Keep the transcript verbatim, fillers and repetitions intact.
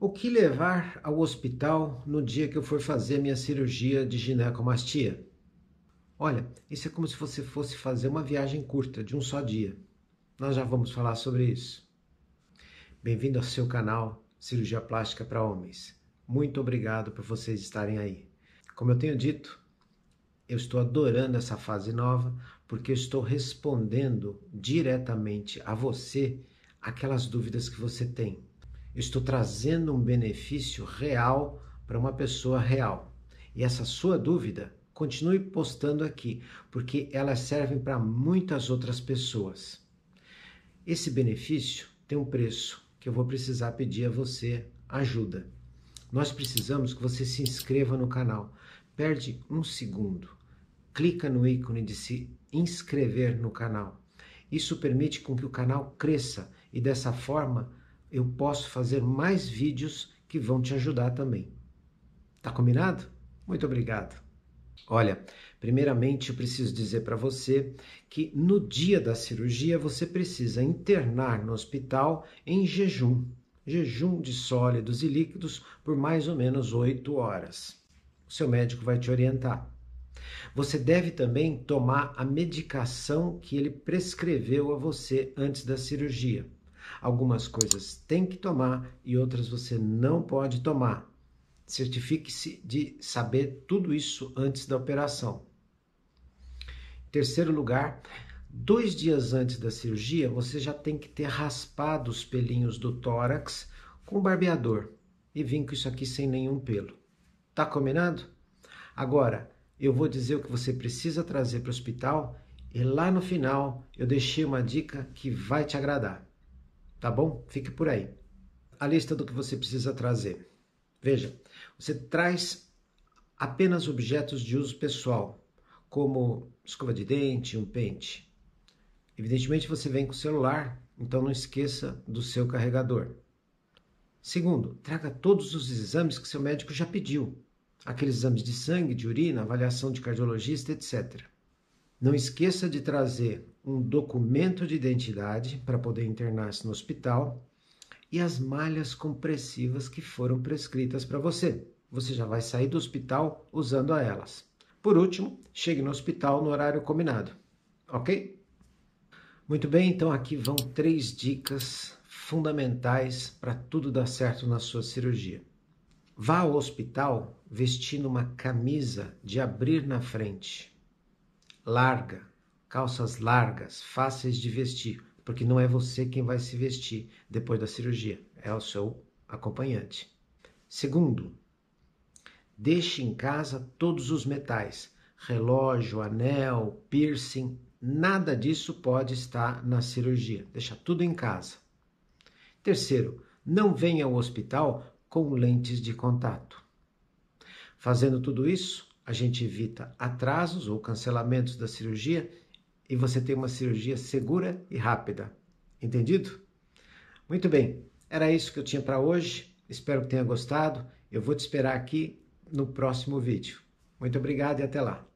O que levar ao hospital no dia que eu for fazer a minha cirurgia de ginecomastia? Olha, isso é como se você fosse fazer uma viagem curta, de um só dia. Nós já vamos falar sobre isso. Bem-vindo ao seu canal Cirurgia Plástica para Homens. Muito obrigado por vocês estarem aí. Como eu tenho dito, eu estou adorando essa fase nova, porque eu estou respondendo diretamente a você aquelas dúvidas que você tem. Eu estou trazendo um benefício real para uma pessoa real. E essa sua dúvida, continue postando aqui, porque elas servem para muitas outras pessoas. Esse benefício tem um preço que eu vou precisar pedir a você ajuda. Nós precisamos que você se inscreva no canal. Perde um segundo. Clica no ícone de se inscrever no canal. Isso permite com que o canal cresça e dessa forma eu posso fazer mais vídeos que vão te ajudar também. Tá combinado? Muito obrigado. Olha, primeiramente eu preciso dizer para você que no dia da cirurgia você precisa internar no hospital em jejum. Jejum de sólidos e líquidos por mais ou menos oito horas. O seu médico vai te orientar. Você deve também tomar a medicação que ele prescreveu a você antes da cirurgia. Algumas coisas tem que tomar e outras você não pode tomar. Certifique-se de saber tudo isso antes da operação. Em terceiro lugar, dois dias antes da cirurgia, você já tem que ter raspado os pelinhos do tórax com barbeador. E vim com isso aqui sem nenhum pelo. Tá combinado? Agora, eu vou dizer o que você precisa trazer para o hospital e lá no final eu deixei uma dica que vai te agradar. Tá bom? Fique por aí. A lista do que você precisa trazer. Veja, você traz apenas objetos de uso pessoal, como escova de dente, um pente. Evidentemente você vem com o celular, então não esqueça do seu carregador. Segundo, traga todos os exames que seu médico já pediu. Aqueles exames de sangue, de urina, avaliação de cardiologista, etcétera. Não esqueça de trazer um documento de identidade para poder internar-se no hospital e as malhas compressivas que foram prescritas para você. Você já vai sair do hospital usando a elas. Por último, chegue no hospital no horário combinado, ok? Muito bem, então aqui vão três dicas fundamentais para tudo dar certo na sua cirurgia. Vá ao hospital vestindo uma camisa de abrir na frente, larga, calças largas, fáceis de vestir, porque não é você quem vai se vestir depois da cirurgia, é o seu acompanhante. Segundo, deixe em casa todos os metais, relógio, anel, piercing, nada disso pode estar na cirurgia, deixa tudo em casa. Terceiro, não venha ao hospital com lentes de contato. Fazendo tudo isso, a gente evita atrasos ou cancelamentos da cirurgia e você tem uma cirurgia segura e rápida. Entendido? Muito bem, era isso que eu tinha para hoje. Espero que tenha gostado. Eu vou te esperar aqui no próximo vídeo. Muito obrigado e até lá.